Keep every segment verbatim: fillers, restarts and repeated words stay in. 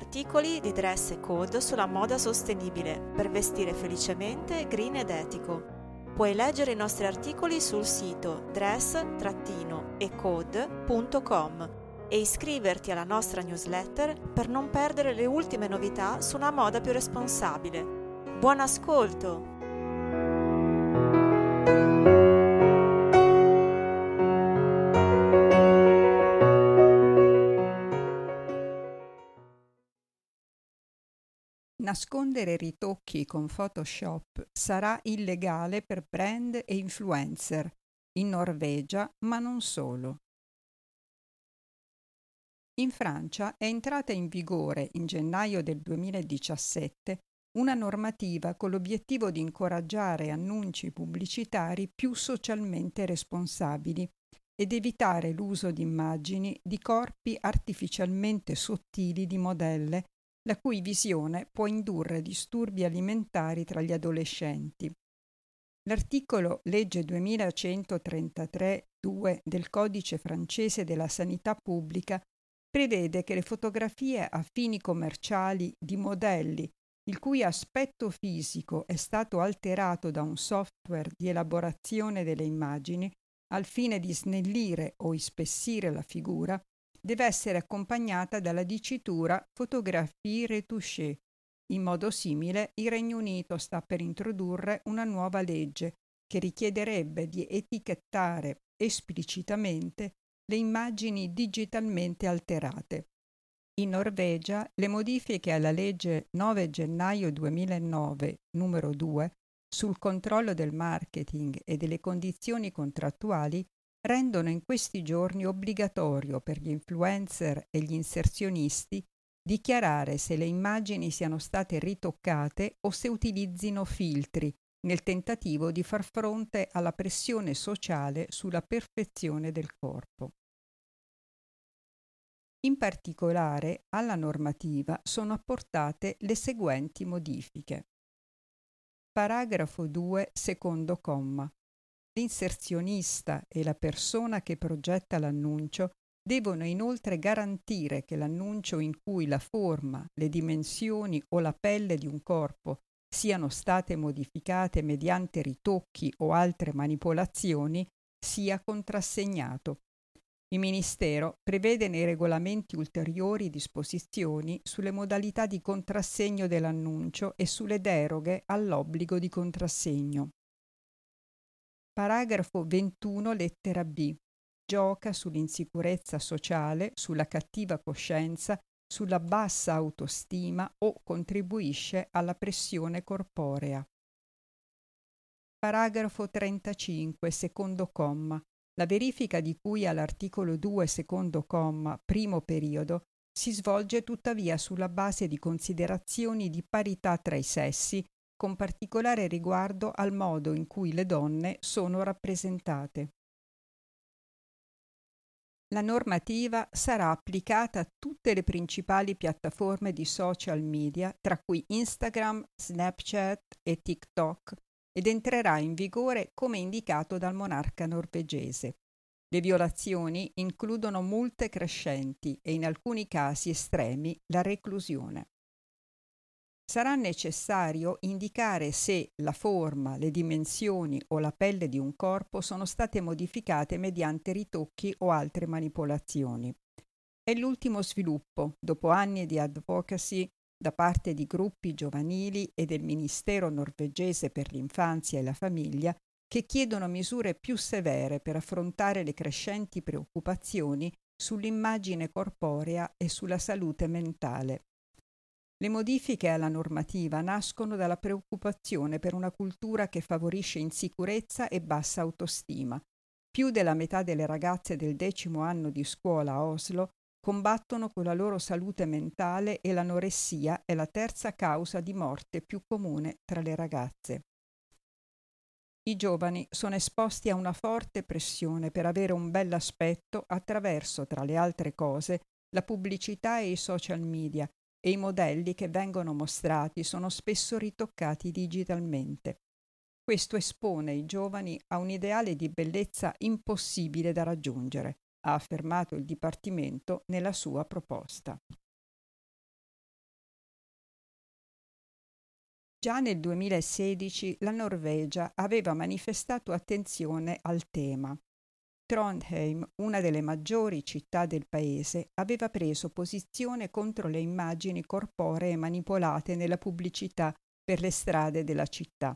articoli di Dress e Code sulla moda sostenibile per vestire felicemente, green ed etico. Puoi leggere i nostri articoli sul sito dress e code punto com e iscriverti alla nostra newsletter per non perdere le ultime novità su una moda più responsabile. Buon ascolto! Nascondere ritocchi con Photoshop sarà illegale per brand e influencer, in Norvegia, ma non solo. In Francia è entrata in vigore, in gennaio del duemiladiciassette, una normativa con l'obiettivo di incoraggiare annunci pubblicitari più socialmente responsabili ed evitare l'uso di immagini di corpi artificialmente sottili di modelle, la cui visione può indurre disturbi alimentari tra gli adolescenti. L'articolo Legge duemilacentotrentatré punto due del Codice Francese della Sanità Pubblica prevede che le fotografie a fini commerciali di modelli il cui aspetto fisico è stato alterato da un software di elaborazione delle immagini al fine di snellire o ispessire la figura deve essere accompagnata dalla dicitura Photographie retouchée. In modo simile, il Regno Unito sta per introdurre una nuova legge che richiederebbe di etichettare esplicitamente le immagini digitalmente alterate. In Norvegia, le modifiche alla legge nove gennaio duemilanove, numero due, sul controllo del marketing e delle condizioni contrattuali rendono in questi giorni obbligatorio per gli influencer e gli inserzionisti dichiarare se le immagini siano state ritoccate o se utilizzino filtri, nel tentativo di far fronte alla pressione sociale sulla perfezione del corpo. In particolare, alla normativa sono apportate le seguenti modifiche. Paragrafo due, secondo comma. L'inserzionista e la persona che progetta l'annuncio devono inoltre garantire che l'annuncio in cui la forma, le dimensioni o la pelle di un corpo siano state modificate mediante ritocchi o altre manipolazioni sia contrassegnato. Il Ministero prevede nei regolamenti ulteriori disposizioni sulle modalità di contrassegno dell'annuncio e sulle deroghe all'obbligo di contrassegno. Paragrafo ventuno, lettera B. Gioca sull'insicurezza sociale, sulla cattiva coscienza, sulla bassa autostima o contribuisce alla pressione corporea. Paragrafo trentacinque, secondo comma. La verifica di cui all'articolo due, secondo comma, primo periodo, si svolge tuttavia sulla base di considerazioni di parità tra i sessi, con particolare riguardo al modo in cui le donne sono rappresentate. La normativa sarà applicata a tutte le principali piattaforme di social media, tra cui Instagram, Snapchat e TikTok, ed entrerà in vigore come indicato dal monarca norvegese. Le violazioni includono multe crescenti e in alcuni casi estremi la reclusione. Sarà necessario indicare se la forma, le dimensioni o la pelle di un corpo sono state modificate mediante ritocchi o altre manipolazioni. È l'ultimo sviluppo, dopo anni di advocacy da parte di gruppi giovanili e del Ministero norvegese per l'infanzia e la famiglia, che chiedono misure più severe per affrontare le crescenti preoccupazioni sull'immagine corporea e sulla salute mentale. Le modifiche alla normativa nascono dalla preoccupazione per una cultura che favorisce insicurezza e bassa autostima. Più della metà delle ragazze del decimo anno di scuola a Oslo combattono con la loro salute mentale e l'anoressia è la terza causa di morte più comune tra le ragazze. I giovani sono esposti a una forte pressione per avere un bell'aspetto attraverso, tra le altre cose, la pubblicità e i social media, e i modelli che vengono mostrati sono spesso ritoccati digitalmente. Questo espone i giovani a un ideale di bellezza impossibile da raggiungere, ha affermato il Dipartimento nella sua proposta. Già nel duemilasedici la Norvegia aveva manifestato attenzione al tema. Trondheim, una delle maggiori città del paese, aveva preso posizione contro le immagini corporee manipolate nella pubblicità per le strade della città.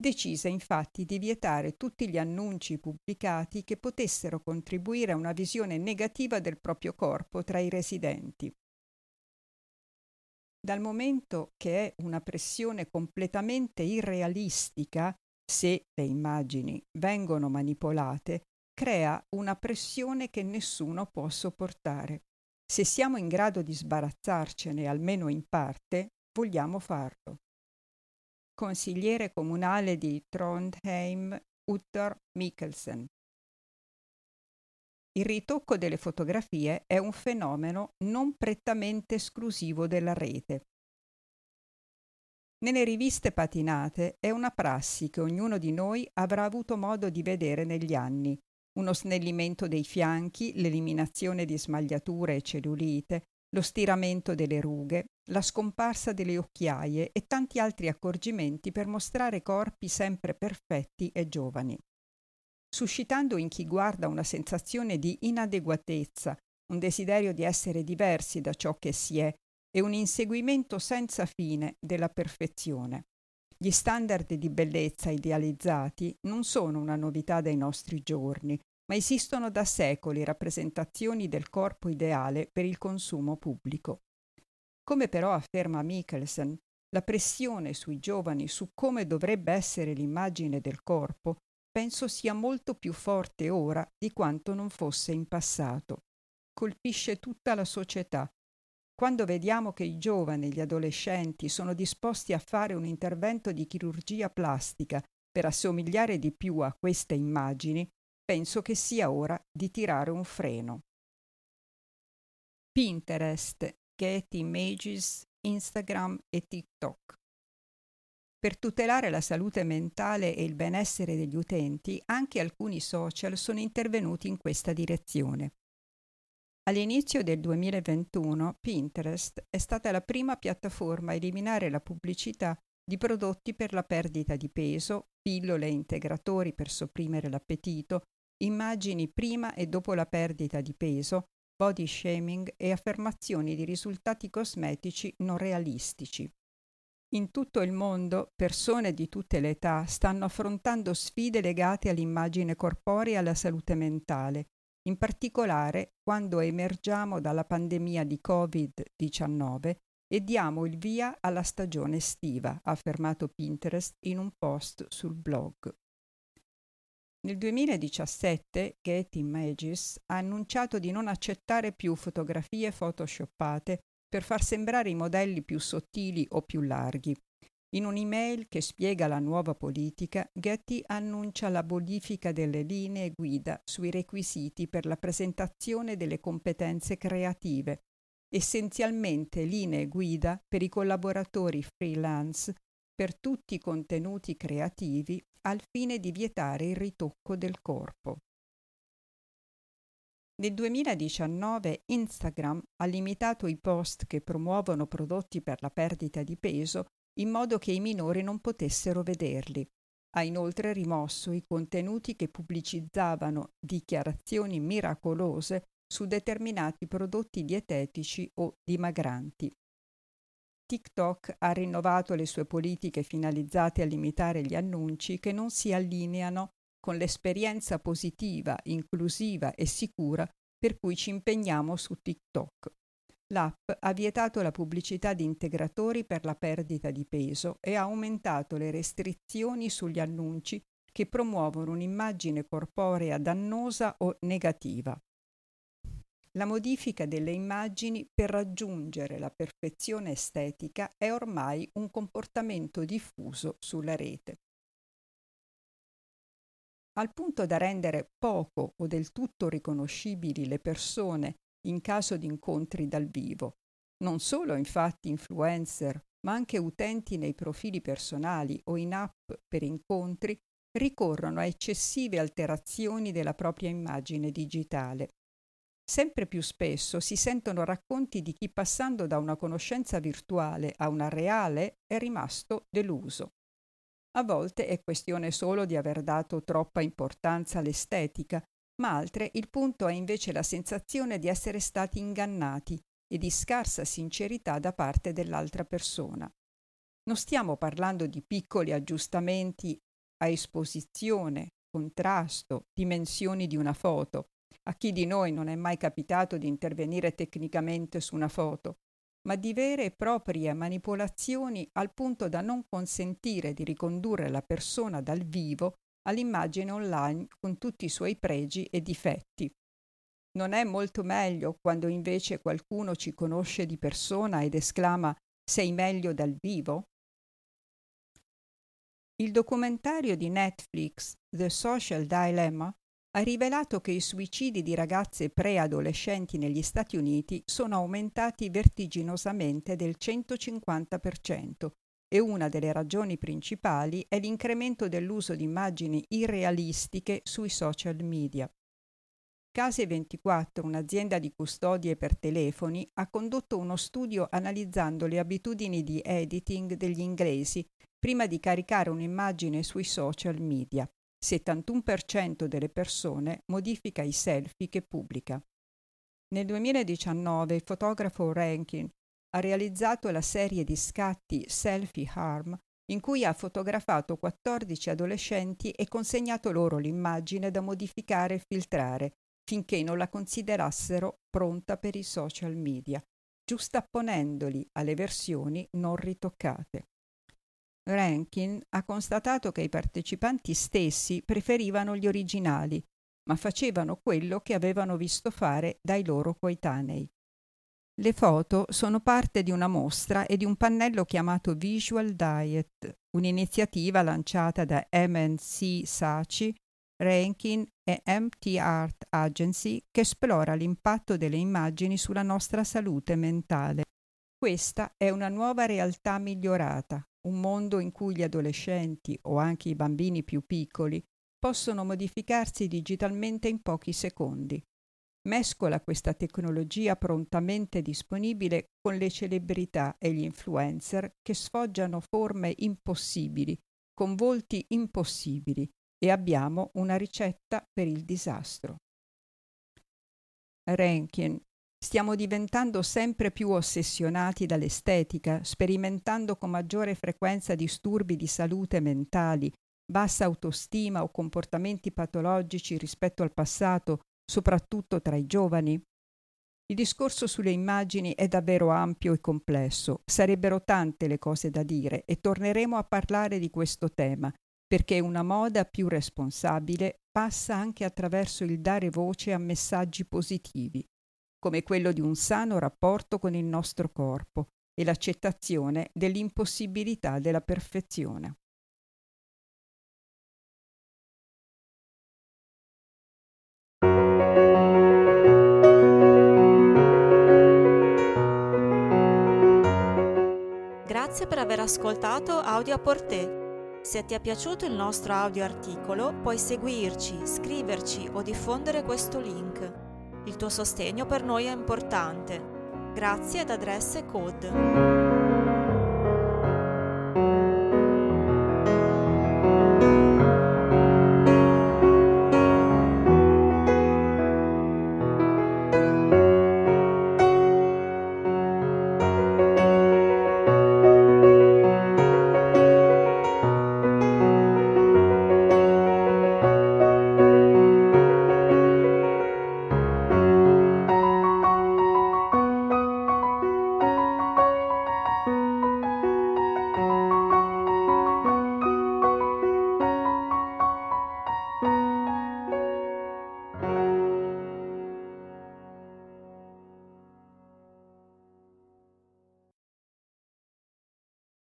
Decise infatti di vietare tutti gli annunci pubblicati che potessero contribuire a una visione negativa del proprio corpo tra i residenti. Dal momento che è una pressione completamente irrealistica, se le immagini vengono manipolate, crea una pressione che nessuno può sopportare. Se siamo in grado di sbarazzarcene almeno in parte, vogliamo farlo. Consigliere comunale di Trondheim, Uttar Mikkelsen. Il ritocco delle fotografie è un fenomeno non prettamente esclusivo della rete. Nelle riviste patinate è una prassi che ognuno di noi avrà avuto modo di vedere negli anni: uno snellimento dei fianchi, l'eliminazione di smagliature e cellulite, lo stiramento delle rughe, la scomparsa delle occhiaie e tanti altri accorgimenti per mostrare corpi sempre perfetti e giovani, suscitando in chi guarda una sensazione di inadeguatezza, un desiderio di essere diversi da ciò che si è e un inseguimento senza fine della perfezione. Gli standard di bellezza idealizzati non sono una novità dei nostri giorni, ma esistono da secoli rappresentazioni del corpo ideale per il consumo pubblico. Come però afferma Michelsen, la pressione sui giovani su come dovrebbe essere l'immagine del corpo penso sia molto più forte ora di quanto non fosse in passato. Colpisce tutta la società. Quando vediamo che i giovani e gli adolescenti sono disposti a fare un intervento di chirurgia plastica per assomigliare di più a queste immagini, penso che sia ora di tirare un freno. Pinterest, Getty Images, Instagram e TikTok. Per tutelare la salute mentale e il benessere degli utenti, anche alcuni social sono intervenuti in questa direzione. All'inizio del duemilaventuno, Pinterest è stata la prima piattaforma a eliminare la pubblicità di prodotti per la perdita di peso, pillole e integratori per sopprimere l'appetito, immagini prima e dopo la perdita di peso, body shaming e affermazioni di risultati cosmetici non realistici. In tutto il mondo, persone di tutte le età stanno affrontando sfide legate all'immagine corporea e alla salute mentale, in particolare quando emergiamo dalla pandemia di covid diciannove e diamo il via alla stagione estiva, ha affermato Pinterest in un post sul blog. Nel duemiladiciassette Getty Images ha annunciato di non accettare più fotografie photoshoppate per far sembrare i modelli più sottili o più larghi. In un'email che spiega la nuova politica, Getty annuncia la modifica delle linee guida sui requisiti per la presentazione delle competenze creative, essenzialmente linee guida per i collaboratori freelance per tutti i contenuti creativi al fine di vietare il ritocco del corpo. Nel duemiladiciannove Instagram ha limitato i post che promuovono prodotti per la perdita di peso in modo che i minori non potessero vederli. Ha inoltre rimosso i contenuti che pubblicizzavano dichiarazioni miracolose su determinati prodotti dietetici o dimagranti. TikTok ha rinnovato le sue politiche finalizzate a limitare gli annunci che non si allineano con l'esperienza positiva, inclusiva e sicura per cui ci impegniamo su TikTok. L'app ha vietato la pubblicità di integratori per la perdita di peso e ha aumentato le restrizioni sugli annunci che promuovono un'immagine corporea dannosa o negativa. La modifica delle immagini per raggiungere la perfezione estetica è ormai un comportamento diffuso sulla rete. Al punto da rendere poco o del tutto riconoscibili le persone in caso di incontri dal vivo. Non solo infatti influencer, ma anche utenti nei profili personali o in app per incontri ricorrono a eccessive alterazioni della propria immagine digitale. Sempre più spesso si sentono racconti di chi, passando da una conoscenza virtuale a una reale, è rimasto deluso. A volte è questione solo di aver dato troppa importanza all'estetica, ma altre il punto è invece la sensazione di essere stati ingannati e di scarsa sincerità da parte dell'altra persona. Non stiamo parlando di piccoli aggiustamenti a esposizione, contrasto, dimensioni di una foto. A chi di noi non è mai capitato di intervenire tecnicamente su una foto, ma di vere e proprie manipolazioni al punto da non consentire di ricondurre la persona dal vivo all'immagine online con tutti i suoi pregi e difetti. Non è molto meglio quando invece qualcuno ci conosce di persona ed esclama «Sei meglio dal vivo?». Il documentario di Netflix The Social Dilemma ha rivelato che i suicidi di ragazze preadolescenti negli Stati Uniti sono aumentati vertiginosamente del centocinquanta per cento e una delle ragioni principali è l'incremento dell'uso di immagini irrealistiche sui social media. Case ventiquattro, un'azienda di custodie per telefoni, ha condotto uno studio analizzando le abitudini di editing degli inglesi prima di caricare un'immagine sui social media. settantuno per cento delle persone modifica i selfie che pubblica. Nel duemiladiciannove il fotografo Rankin ha realizzato la serie di scatti Selfie Harm in cui ha fotografato quattordici adolescenti e consegnato loro l'immagine da modificare e filtrare finché non la considerassero pronta per i social media, giustapponendoli alle versioni non ritoccate. Rankin ha constatato che i partecipanti stessi preferivano gli originali, ma facevano quello che avevano visto fare dai loro coetanei. Le foto sono parte di una mostra e di un pannello chiamato Visual Diet, un'iniziativa lanciata da M N C Sachi, Rankin e M T Art Agency che esplora l'impatto delle immagini sulla nostra salute mentale. Questa è una nuova realtà migliorata. Un mondo in cui gli adolescenti o anche i bambini più piccoli possono modificarsi digitalmente in pochi secondi. Mescola questa tecnologia prontamente disponibile con le celebrità e gli influencer che sfoggiano forme impossibili, con volti impossibili, e abbiamo una ricetta per il disastro. Rankin. Stiamo diventando sempre più ossessionati dall'estetica, sperimentando con maggiore frequenza disturbi di salute mentali, bassa autostima o comportamenti patologici rispetto al passato, soprattutto tra i giovani. Il discorso sulle immagini è davvero ampio e complesso. Sarebbero tante le cose da dire e torneremo a parlare di questo tema, perché una moda più responsabile passa anche attraverso il dare voce a messaggi positivi, come quello di un sano rapporto con il nostro corpo e l'accettazione dell'impossibilità della perfezione. Grazie per aver ascoltato Audio a Porté. Se ti è piaciuto il nostro audio articolo, puoi seguirci, scriverci o diffondere questo link. Il tuo sostegno per noi è importante. Grazie da Dress e Code.